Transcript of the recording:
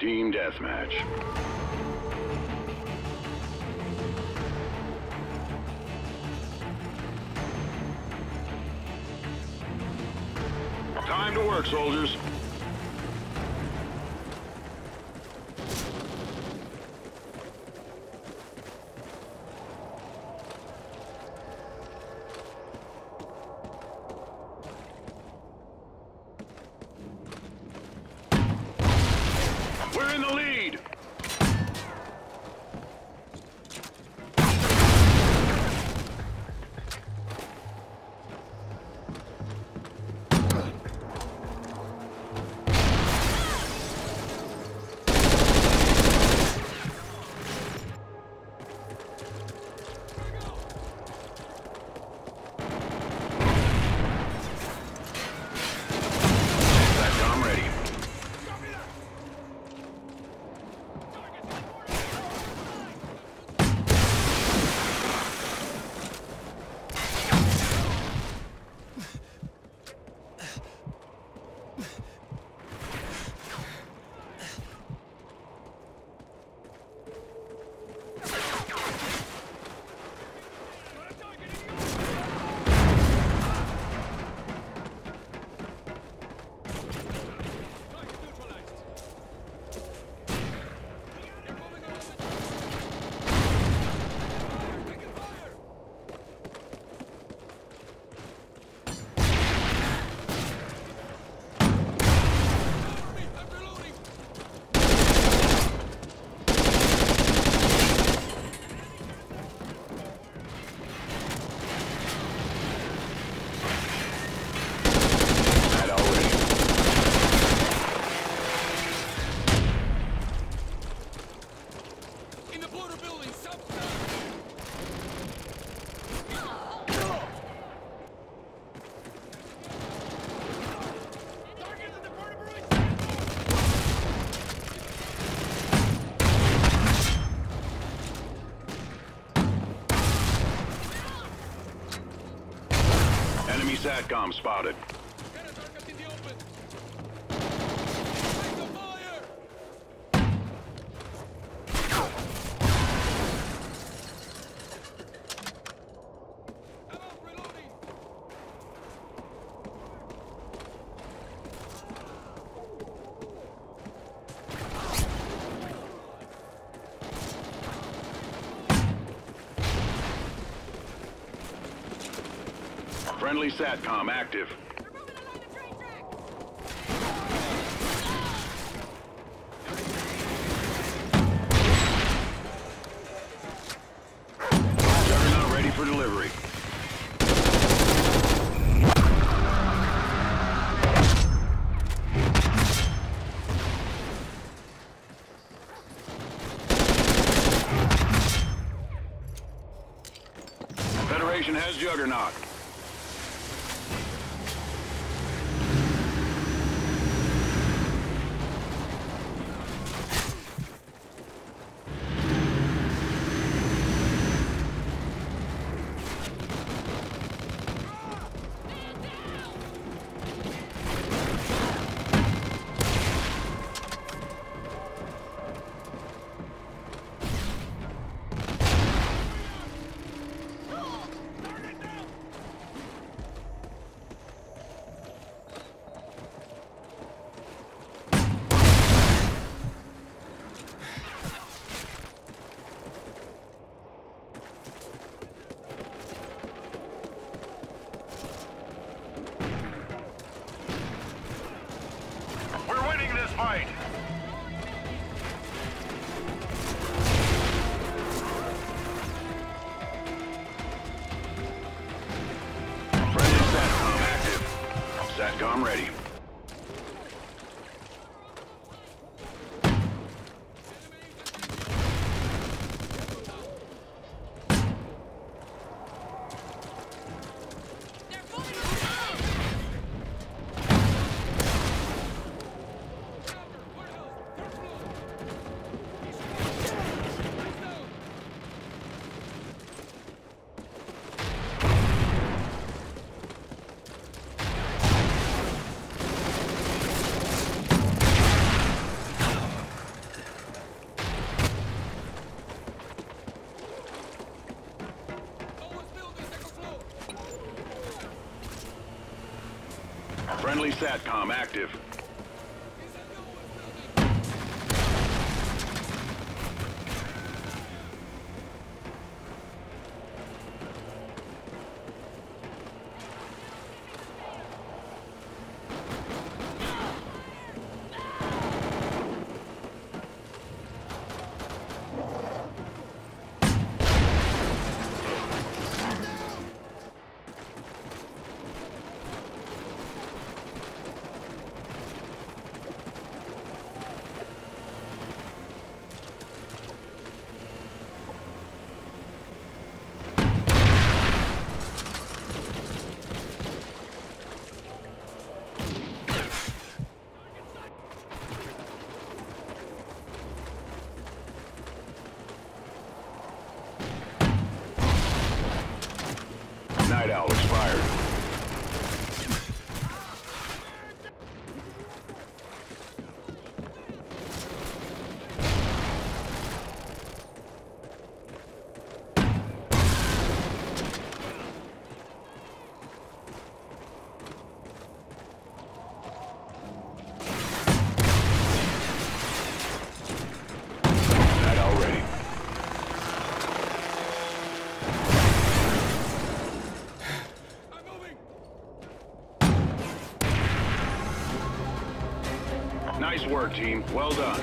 Team Deathmatch. Time to work, soldiers. SATCOM spotted. Friendly SATCOM active. Juggernaut ready for delivery. Federation has Juggernaut. Fight! Friendly SATCOM active. SATCOM ready. Friendly SATCOM active. Night Owl expired. Nice work, team. Well done.